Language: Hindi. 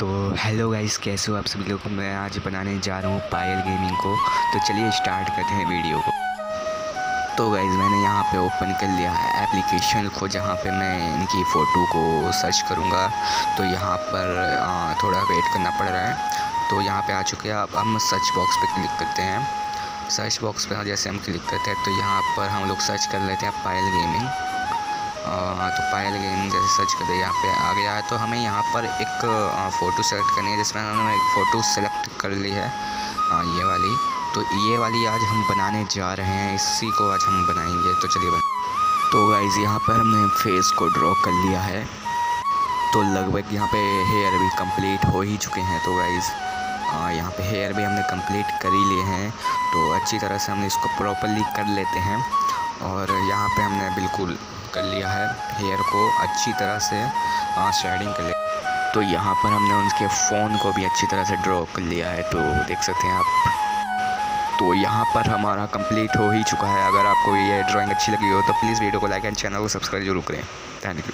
तो हेलो गाइस, कैसे हो आप सभी लोगों को। मैं आज बनाने जा रहा हूँ पायल गेमिंग को, तो चलिए स्टार्ट करते हैं वीडियो को। तो गाइस मैंने यहाँ पे ओपन कर लिया है एप्लीकेशन को, जहाँ पे मैं इनकी फ़ोटो को सर्च करूँगा। तो यहाँ पर थोड़ा वेट करना पड़ रहा है। तो यहाँ पे आ चुके हैं। अब हम सर्च बॉक्स पे क्लिक करते हैं। सर्च बॉक्स पर जैसे हम क्लिक करते हैं तो यहाँ पर हम लोग सर्च कर लेते हैं पायल गेमिंग। तो पायल गेमिंग जैसे सर्च कर दे, यहाँ पे आ गया है। तो हमें यहाँ पर एक फ़ोटो सेलेक्ट करनी है, जिसमें हमने एक फ़ोटो सेलेक्ट कर ली है, ये वाली। तो ये वाली आज हम बनाने जा रहे हैं, इसी को आज हम बनाएंगे। तो चलिए तो गाइस यहाँ पर हमने फेस को ड्रॉ कर लिया है। तो लगभग यहाँ पे हेयर भी कंप्लीट हो ही चुके हैं। तो गाइस यहाँ पे हेयर भी हमने कंप्लीट कर ही लिए हैं। तो अच्छी तरह से हमने इसको प्रॉपरली कर लेते हैं। और यहाँ पे हमने बिल्कुल कर लिया है हेयर को अच्छी तरह से शेडिंग कर लिया। तो यहाँ पर हमने उनके फ़ोन को भी अच्छी तरह से ड्रॉ कर लिया है, तो देख सकते हैं आप। तो यहाँ पर हमारा कंप्लीट हो ही चुका है। अगर आपको ये ड्राइंग अच्छी लगी हो तो प्लीज़ वीडियो को लाइक एंड चैनल को सब्सक्राइब जरूर करें। Thank you.